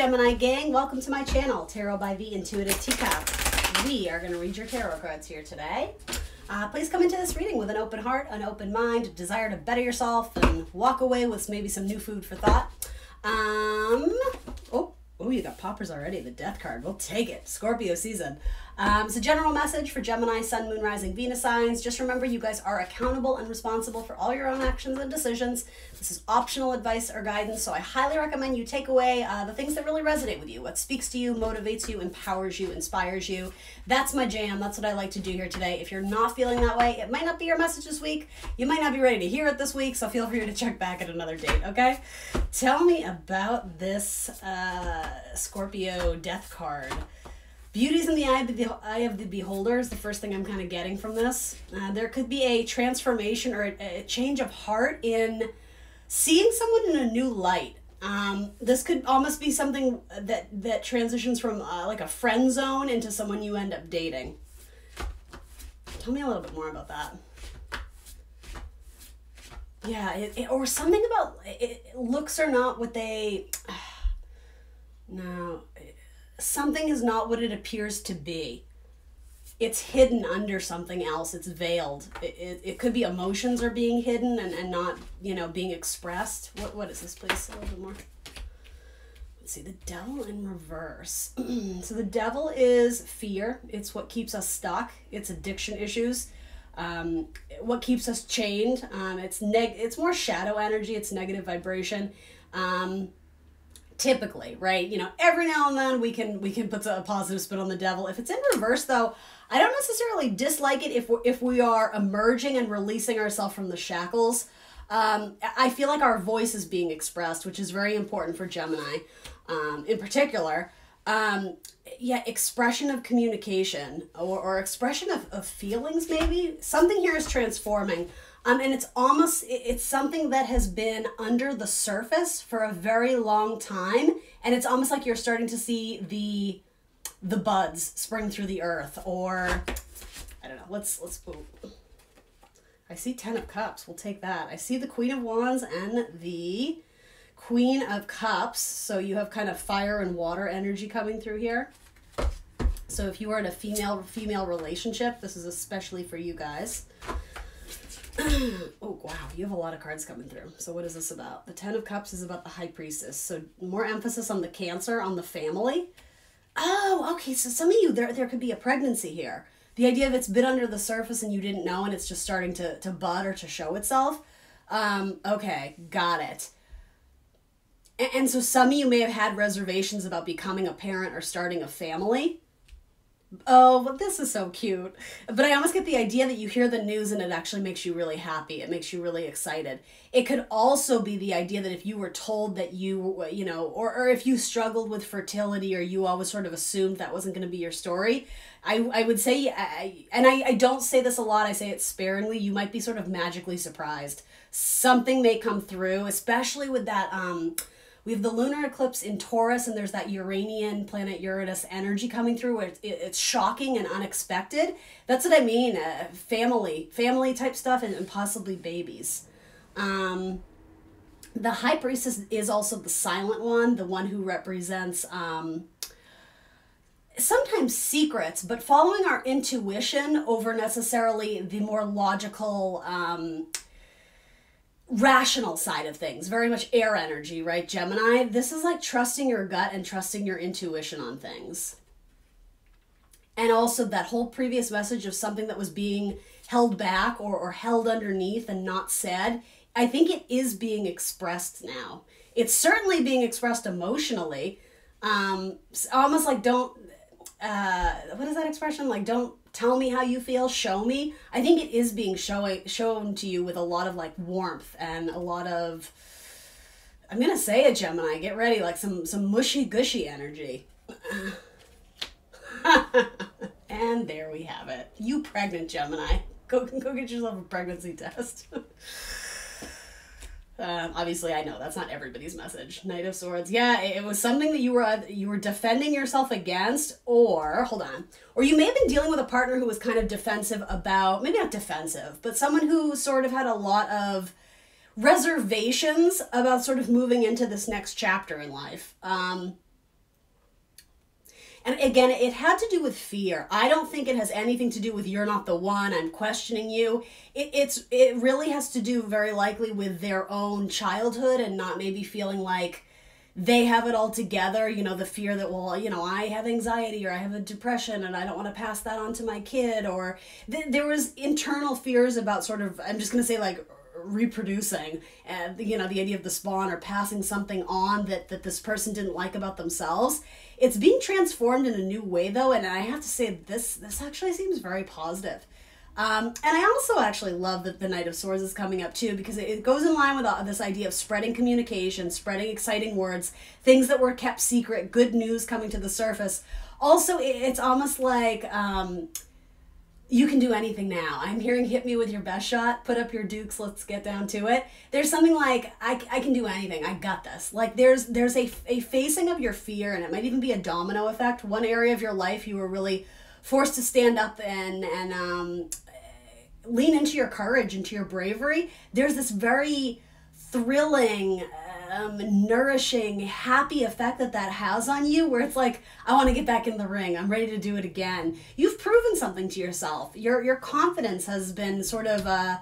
Gemini gang, welcome to my channel, Tarot by the Intuitive Teacup. We are going to read your tarot cards here today. Please come into this reading with an open heart, an open mind, a desire to better yourself, and walk away with maybe some new food for thought. Oh, you got poppers already. The death card. We'll take it. Scorpio season. It's a general message for Gemini, Sun, Moon, Rising, Venus signs. Just remember, you guys are accountable and responsible for all your own actions and decisions. This is optional advice or guidance, so I highly recommend you take away the things that really resonate with you. What speaks to you, motivates you, empowers you, inspires you. That's my jam. That's what I like to do here today. If you're not feeling that way, it might not be your message this week. You might not be ready to hear it this week, so feel free to check back at another date, okay? Tell me about this Scorpio death card. Beauty's in the eye of the beholder is the first thing I'm kind of getting from this. There could be a transformation or a change of heart in seeing someone in a new light. This could almost be something that transitions from like a friend zone into someone you end up dating. Tell me a little bit more about that. Yeah, or something about it, looks are not what they... No... Something is not what it appears to be. It's hidden under something else. It's veiled. It could be emotions are being hidden and not, you know, being expressed. What is this, please? A little bit more. Let's see. The devil in reverse. So the devil is fear. It's what keeps us stuck. It's addiction issues. What keeps us chained. It's more shadow energy. It's negative vibration. Typically, right? You know, every now and then we can put a positive spin on the devil. If it's in reverse, though, I don't necessarily dislike it if we are emerging and releasing ourselves from the shackles. I feel like our voice is being expressed, which is very important for Gemini, in particular. Yeah, expression of communication or expression of feelings, maybe. Something here is transforming. And it's something that has been under the surface for a very long time. And it's almost like you're starting to see the buds spring through the earth, or I don't know, let's move. I see 10 of cups. We'll take that. I see the Queen of Wands and the Queen of Cups. So you have kind of fire and water energy coming through here. So if you are in a female relationship, this is especially for you guys. Oh, wow. You have a lot of cards coming through. So what is this about? The 10 of Cups is about the High Priestess. So more emphasis on the Cancer, on the family. Oh, okay. So some of you, there could be a pregnancy here. The idea of it's been under the surface and you didn't know, and it's just starting to bud or to show itself. Okay. Got it. And so some of you may have had reservations about becoming a parent or starting a family. Oh, but this is so cute. But I almost get the idea that you hear the news and it actually makes you really happy. It makes you really excited. It could also be the idea that if you were told that you know, or if you struggled with fertility or you always sort of assumed that wasn't going to be your story, I would say, I don't say this a lot, I say it sparingly, you might be sort of magically surprised. Something may come through, especially with that, we have the lunar eclipse in Taurus, and there's that Uranian planet Uranus energy coming through where it's shocking and unexpected. That's what I mean, family type stuff and possibly babies. The High Priestess is also the silent one, the one who represents sometimes secrets, but following our intuition over necessarily the more logical rational side of things. Very much air energy, right, Gemini? This is like trusting your gut and trusting your intuition on things. And also that whole previous message of something that was being held back or held underneath and not said, I think it is being expressed now. It's certainly being expressed emotionally. Almost like don't, what is that expression? Like don't tell me how you feel, show me. I think it is being shown to you with a lot of like warmth and a lot of, I'm going to say it, Gemini, get ready, like some mushy gushy energy. And there we have it. You pregnant, Gemini. Go get yourself a pregnancy test. Obviously, I know that's not everybody's message. Knight of Swords. Yeah, it was something that you were defending yourself against, or hold on, or you may have been dealing with a partner who was kind of defensive about, maybe not defensive, but someone who sort of had a lot of reservations about sort of moving into this next chapter in life. And again, it had to do with fear. I don't think it has anything to do with you're not the one, I'm questioning you. It really has to do very likely with their own childhood and not maybe feeling like they have it all together, you know, the fear that, well, you know, I have anxiety or I have a depression and I don't want to pass that on to my kid, or there was internal fears about sort of, I'm just going to say like reproducing, and you know, the idea of the spawn or passing something on that this person didn't like about themselves. It's being transformed in a new way though, and I have to say this actually seems very positive. And I also actually love that the Knight of Swords is coming up too, because it goes in line with this idea of spreading communication, spreading exciting words, things that were kept secret, good news coming to the surface. Also, it's almost like you can do anything now. I'm hearing hit me with your best shot, put up your dukes, let's get down to it. There's something like, I can do anything, I got this. Like there's a facing of your fear, and it might even be a domino effect. One area of your life you were really forced to stand up and lean into your courage, into your bravery. There's this very thrilling, nourishing, happy effect that has on you, where it's like, I want to get back in the ring. I'm ready to do it again. You've proven something to yourself. Your confidence has been sort of, I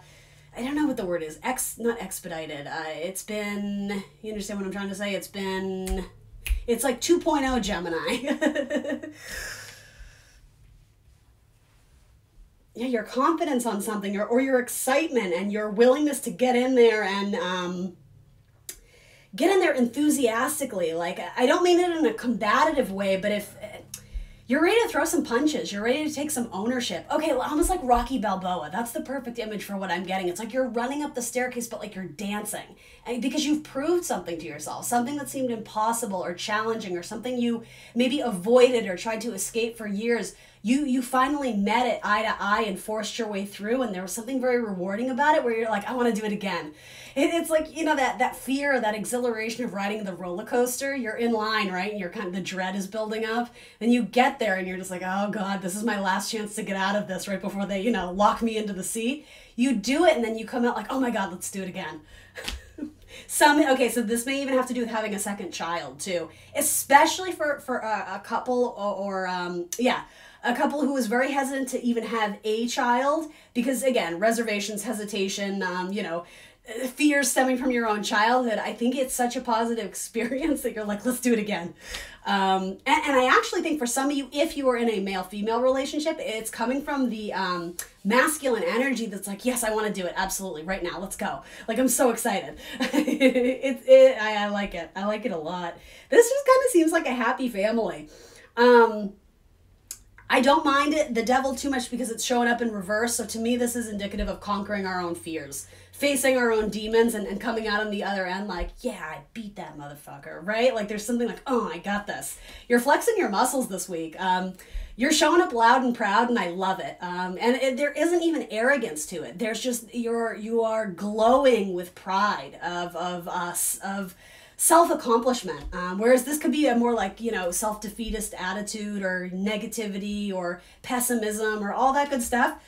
don't know what the word is, not expedited. It's been, you understand what I'm trying to say? It's like 2.0 Gemini. Yeah, your confidence on something, or your excitement and your willingness to get in there and get in there enthusiastically. Like, I don't mean it in a combative way, but if you're ready to throw some punches, you're ready to take some ownership. Okay, almost like Rocky Balboa. That's the perfect image for what I'm getting. It's like you're running up the staircase, but like you're dancing, and because you've proved something to yourself, something that seemed impossible or challenging, or something you maybe avoided or tried to escape for years. You finally met it eye to eye and forced your way through, and there was something very rewarding about it, where you're like, I want to do it again. It's like, you know, that fear, that exhilaration of riding the roller coaster. You're in line, right? And you're kind of, the dread is building up. Then you get there and you're just like, oh God, this is my last chance to get out of this right before they, you know, lock me into the seat. You do it, and then you come out like, oh my God, let's do it again. Okay, so this may even have to do with having a second child too, especially for a couple a couple who was very hesitant to even have a child, because again, reservations, hesitation, you know, fears stemming from your own childhood. I think it's such a positive experience that you're like, let's do it again. And I actually think for some of you, if you are in a male-female relationship, it's coming from the masculine energy that's like, yes, I want to do it. Absolutely. Right now. Let's go. Like, I'm so excited. I like it. I like it a lot. This just kind of seems like a happy family. I don't mind it, the devil, too much, because it's showing up in reverse. So to me, this is indicative of conquering our own fears, facing our own demons, and coming out on the other end like, yeah, I beat that motherfucker, right? Like there's something like, oh, I got this. You're flexing your muscles this week. You're showing up loud and proud, and I love it. And there isn't even arrogance to it. There's just, you are glowing with pride of us, of self-accomplishment, whereas this could be a more like, you know, self-defeatist attitude or negativity or pessimism or all that good stuff.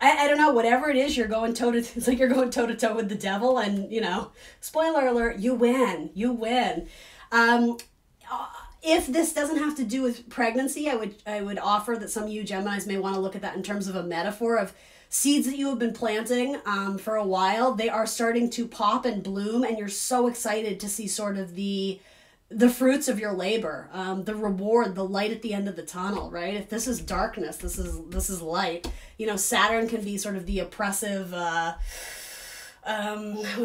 I don't know, whatever it is, you're going toe-to-toe with the devil, and, you know, spoiler alert, you win. If this doesn't have to do with pregnancy, I would offer that some of you Geminis may want to look at that in terms of a metaphor of seeds that you have been planting for a while. They are starting to pop and bloom, and you're so excited to see sort of the fruits of your labor, the reward, the light at the end of the tunnel, right? If this is darkness, this is light. You know, Saturn can be sort of the oppressive, what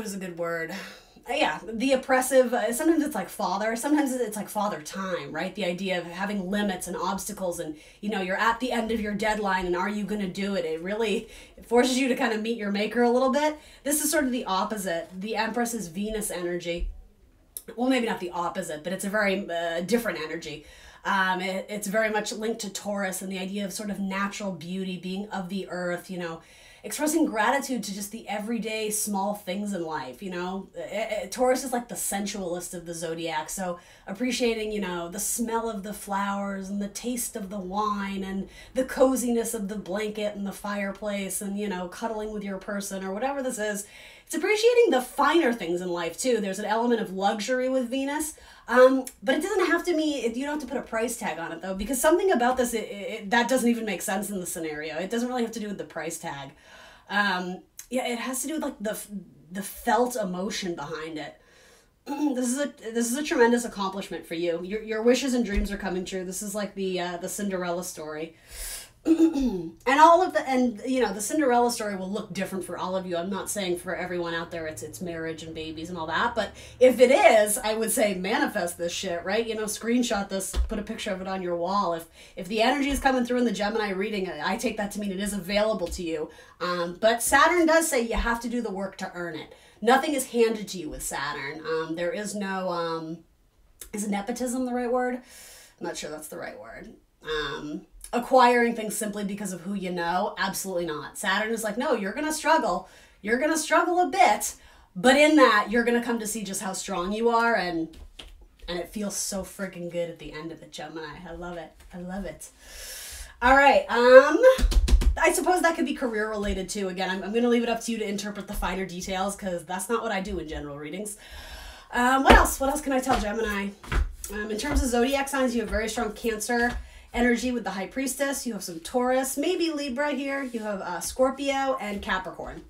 is a good word? Yeah, the oppressive, sometimes it's like father, sometimes it's like father time, right? The idea of having limits and obstacles, and, you know, you're at the end of your deadline, and are you going to do it? It really forces you to kind of meet your maker a little bit. This is sort of the opposite. The Empress is Venus energy. Well, maybe not the opposite, but it's a very different energy. It's very much linked to Taurus, and the idea of sort of natural beauty, being of the earth, you know, expressing gratitude to just the everyday small things in life, you know. Taurus is like the sensualist of the zodiac, so appreciating, you know, the smell of the flowers and the taste of the wine and the coziness of the blanket and the fireplace and, you know, cuddling with your person or whatever this is. It's appreciating the finer things in life, too. There's an element of luxury with Venus. But it doesn't have to be, you don't have to put a price tag on it though, because something about this, that doesn't even make sense in the scenario. It doesn't really have to do with the price tag. Yeah, it has to do with like the felt emotion behind it. This is a tremendous accomplishment for you. Your wishes and dreams are coming true. This is like the Cinderella story. And you know, the Cinderella story will look different for all of you. I'm not saying for everyone out there it's marriage and babies and all that, but if it is, I would say manifest this shit, right? You know, screenshot this, put a picture of it on your wall. If the energy is coming through in the Gemini reading, I take that to mean it is available to you. But Saturn does say you have to do the work to earn it. Nothing is handed to you with Saturn. There is no, is nepotism the right word? I'm not sure that's the right word. Acquiring things simply because of who you know, absolutely not. Saturn is like, no, you're going to struggle. You're going to struggle a bit, but in that, you're going to come to see just how strong you are, and it feels so freaking good at the end of it, Gemini. I love it. I love it. All right. I suppose that could be career related too. Again, I'm going to leave it up to you to interpret the finer details because that's not what I do in general readings. What else? What else can I tell Gemini? In terms of zodiac signs, you have very strong Cancer energy with the High Priestess. You have some Taurus, maybe Libra here. You have Scorpio and Capricorn.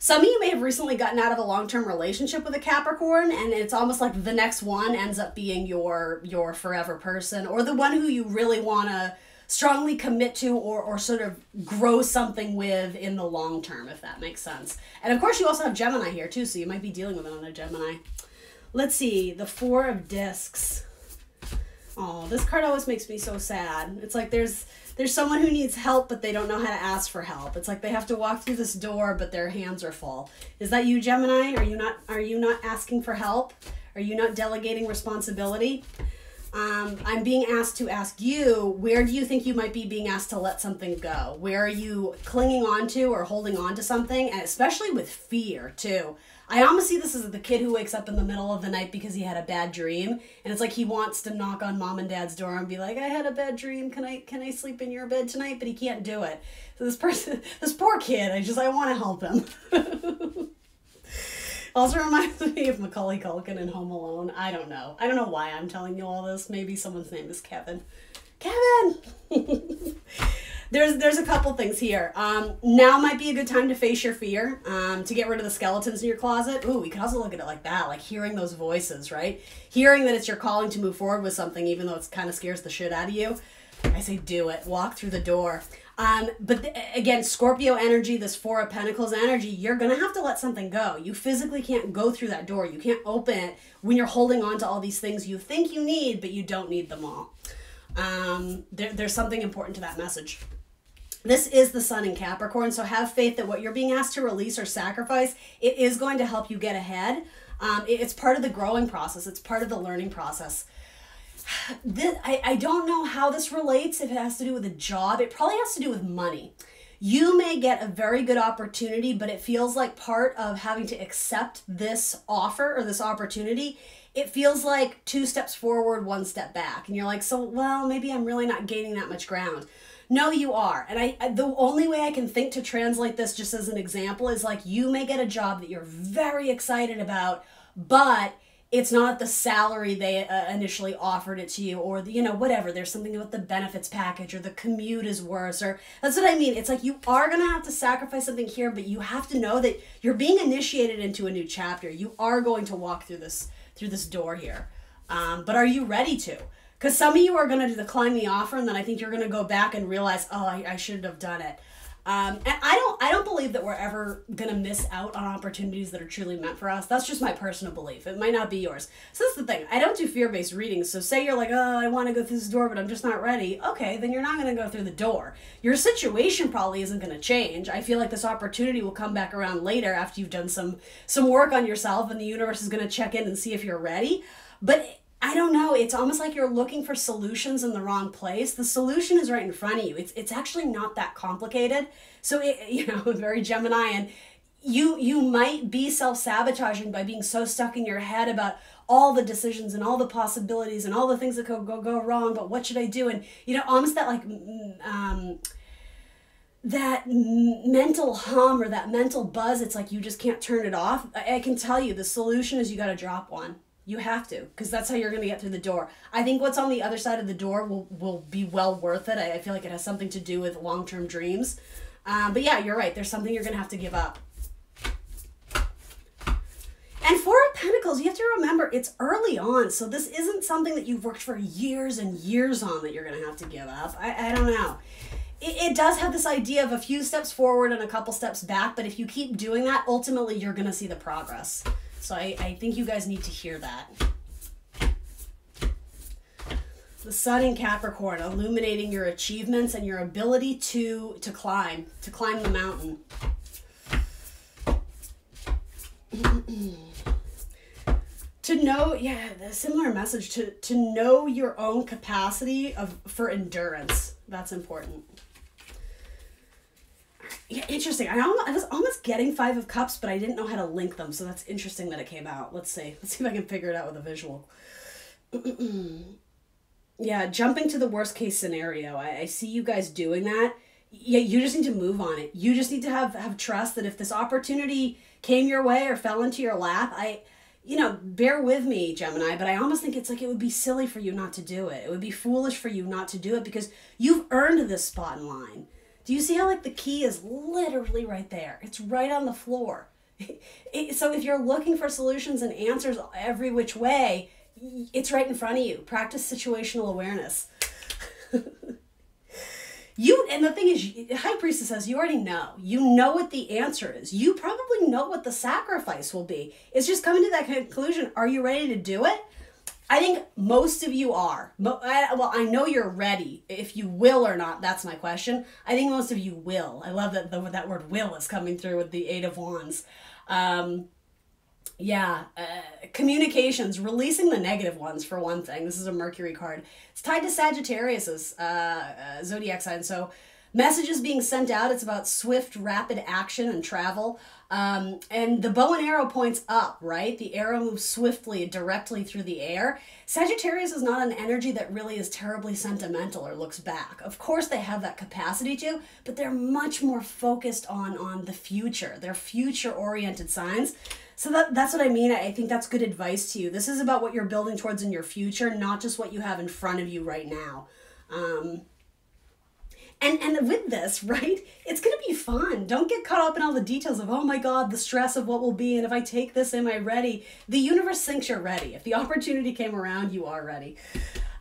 Some of you may have recently gotten out of a long-term relationship with a Capricorn, and it's almost like the next one ends up being your forever person, or the one who you really want to strongly commit to or sort of grow something with in the long term, if that makes sense. And of course you also have Gemini here too, so you might be dealing with another Gemini. Let's see, the Four of Discs. Oh, this card always makes me so sad. It's like there's someone who needs help, but they don't know how to ask for help. It's like they have to walk through this door, but their hands are full. Is that you, Gemini? Are you not asking for help? Are you not delegating responsibility? I'm being asked to ask you, where do you think you might be being asked to let something go? Where are you clinging on to or holding on to something? And especially with fear, too. I almost see this as the kid who wakes up in the middle of the night because he had a bad dream, and it's like he wants to knock on mom and dad's door and be like, I had a bad dream, can I sleep in your bed tonight? But he can't do it. So this poor kid, I want to help him. Also reminds me of Macaulay Culkin in Home Alone. I don't know why I'm telling you all this. Maybe someone's name is Kevin. Kevin! There's a couple things here. Now might be a good time to face your fear, to get rid of the skeletons in your closet. Ooh, we could also look at it like that, like hearing those voices, right? Hearing that it's your calling to move forward with something, even though it kind of scares the shit out of you. I say do it. Walk through the door. But again, Scorpio energy, this Four of Pentacles energy, you're going to have to let something go. You physically can't go through that door. You can't open it when you're holding on to all these things you think you need, but you don't need them all. There's something important to that message. This is the Sun in Capricorn, so have faith that what you're being asked to release or sacrifice, it is going to help you get ahead. It's part of the growing process. It's part of the learning process. I don't know how this relates, if it has to do with a job. It probably has to do with money. You may get a very good opportunity, but it feels like part of having to accept this offer or this opportunity, it feels like 2 steps forward, 1 step back. And you're like, so, well, maybe I'm really not gaining that much ground. No, you are. And the only way I can think to translate this just as an example is like you may get a job that you're very excited about, but it's not the salary they initially offered it to you, or, you know, whatever. There's something about the benefits package, or the commute is worse, or that's what I mean. It's like you are going to have to sacrifice something here, but you have to know that you're being initiated into a new chapter. You are going to walk through this door here. But are you ready to? Because some of you are going to decline the offer, and then I think you're going to go back and realize, oh, I shouldn't have done it. And I don't believe that we're ever going to miss out on opportunities that are truly meant for us. That's just my personal belief. It might not be yours. So that's the thing. I don't do fear-based readings. So say you're like, oh, I want to go through this door, but I'm just not ready. Okay, then you're not going to go through the door. Your situation probably isn't going to change. I feel like this opportunity will come back around later after you've done some work on yourself, and the universe is going to check in and see if you're ready. But I don't know. It's almost like you're looking for solutions in the wrong place. The solution is right in front of you. It's actually not that complicated. So, you know, very Gemini, and you might be self-sabotaging by being so stuck in your head about all the decisions and all the possibilities and all the things that could go wrong, but what should I do? And, you know, almost that like that mental hum or that mental buzz, it's like you just can't turn it off. I can tell you the solution is you got to drop one. You have to, because that's how you're going to get through the door. I think what's on the other side of the door will be well worth it. I feel like it has something to do with long-term dreams. But yeah, you're right. There's something you're going to have to give up. And Four of Pentacles, you have to remember, it's early on. So this isn't something that you've worked for years and years on that you're going to have to give up. I don't know. It does have this idea of a few steps forward and a couple steps back. But if you keep doing that, ultimately you're going to see the progress. So I think you guys need to hear that. The Sun in Capricorn, illuminating your achievements and your ability to climb the mountain. To know, yeah, a similar message, to know your own capacity for endurance. That's important. Yeah, interesting. I was almost getting Five of Cups, but I didn't know how to link them. So that's interesting that it came out. Let's see. Let's see if I can figure it out with a visual. Yeah, jumping to the worst case scenario. I see you guys doing that. Yeah, you just need to move on it. You just need to have trust that if this opportunity came your way or fell into your lap, you know, bear with me, Gemini, but I almost think it's like it would be silly for you not to do it. It would be foolish for you not to do it because you've earned this spot in line. Do you see how, like, the key is literally right there? It's right on the floor. So if you're looking for solutions and answers every which way, it's right in front of you. Practice situational awareness. And the thing is, High Priestess says, you already know. You know what the answer is. You probably know what the sacrifice will be. It's just coming to that conclusion. Are you ready to do it? I think most of you are. Well, I know you're ready. If you will or not, that's my question. I think most of you will. I love that that word will is coming through with the Eight of Wands. Communications, releasing the negative ones for one thing. This is a Mercury card. It's tied to Sagittarius's zodiac sign. So messages being sent out, it's about swift, rapid action and travel. And the bow and arrow points up, right? The arrow moves swiftly, directly through the air. Sagittarius is not an energy that really is terribly sentimental or looks back. Of course, they have that capacity to, but they're much more focused on the future. They're future-oriented signs. So that's what I mean. I think that's good advice to you. This is about what you're building towards in your future, not just what you have in front of you right now. And with this, right, it's going to be fun. Don't get caught up in all the details of, oh my God, the stress of what will be, and if I take this, am I ready? The universe thinks you're ready. If the opportunity came around, you are ready.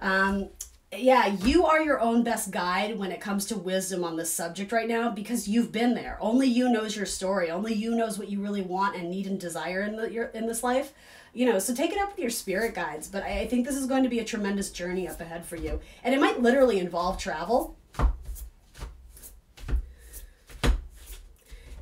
Yeah, you are your own best guide when it comes to wisdom on this subject right now because you've been there. Only you knows your story. Only you knows what you really want and need and desire in this life. You know, so take it up with your spirit guides. But I think this is going to be a tremendous journey up ahead for you. And it might literally involve travel.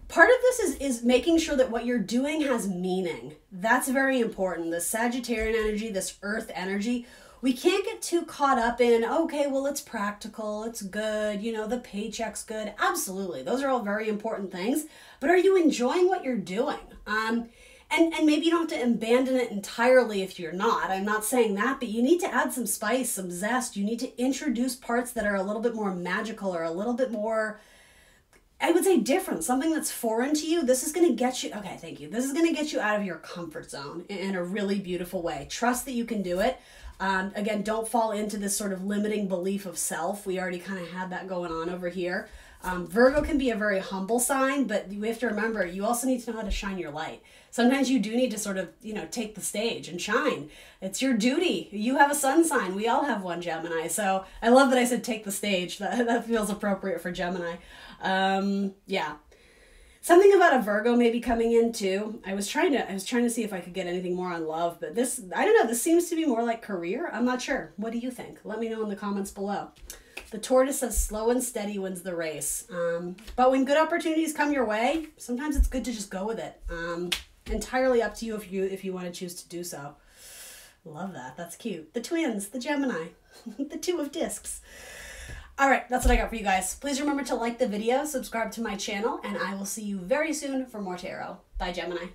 Part of this is making sure that what you're doing has meaning. That's very important. The Sagittarian energy, this earth energy, we can't get too caught up in, okay, well, it's practical, it's good, you know, the paycheck's good. Absolutely. Those are all very important things. But are you enjoying what you're doing? And maybe you don't have to abandon it entirely if you're not. I'm not saying that, but you need to add some spice, some zest. You need to introduce parts that are a little bit more magical or a little bit more, I would say, different, something that's foreign to you. This is going to get you, okay, thank you. This is going to get you out of your comfort zone in a really beautiful way. Trust that you can do it. Again, don't fall into this sort of limiting belief of self. We already kind of had that going on over here. Virgo can be a very humble sign, but we have to remember, you also need to know how to shine your light. Sometimes you do need to sort of, you know, take the stage and shine. It's your duty. You have a sun sign. We all have one, Gemini. So I love that I said take the stage. That feels appropriate for Gemini. Yeah. Something about a Virgo maybe coming in too. I was trying to see if I could get anything more on love, but this, I don't know, this seems to be more like career. I'm not sure. What do you think? Let me know in the comments below. The Tortoise says slow and steady wins the race. But when good opportunities come your way, sometimes it's good to just go with it. Entirely up to you if you want to choose to do so. Love that. That's cute. The Twins, the Gemini, the Two of Discs. All right, that's what I got for you guys. Please remember to like the video, subscribe to my channel, and I will see you very soon for more tarot. Bye, Gemini.